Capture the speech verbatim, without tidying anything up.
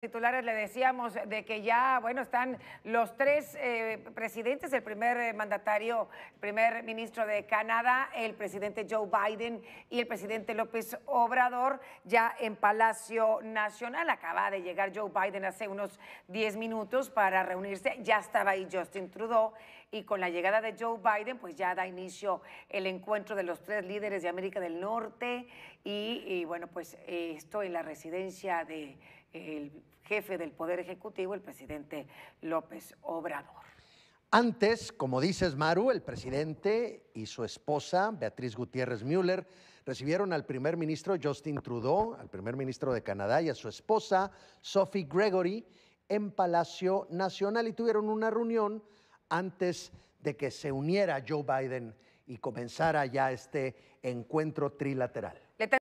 Titulares le decíamos de que ya, bueno, están los tres eh, presidentes, el primer mandatario, primer ministro de Canadá, el presidente Joe Biden y el presidente López Obrador ya en Palacio Nacional. Acaba de llegar Joe Biden hace unos diez minutos para reunirse, ya estaba ahí Justin Trudeau y con la llegada de Joe Biden pues ya da inicio el encuentro de los tres líderes de América del Norte y, y bueno, pues eh, esto en la residencia de el jefe del Poder Ejecutivo, el presidente López Obrador. Antes, como dices, Maru, el presidente y su esposa, Beatriz Gutiérrez Müller, recibieron al primer ministro Justin Trudeau, al primer ministro de Canadá y a su esposa, Sophie Gregory, en Palacio Nacional y tuvieron una reunión antes de que se uniera Joe Biden y comenzara ya este encuentro trilateral.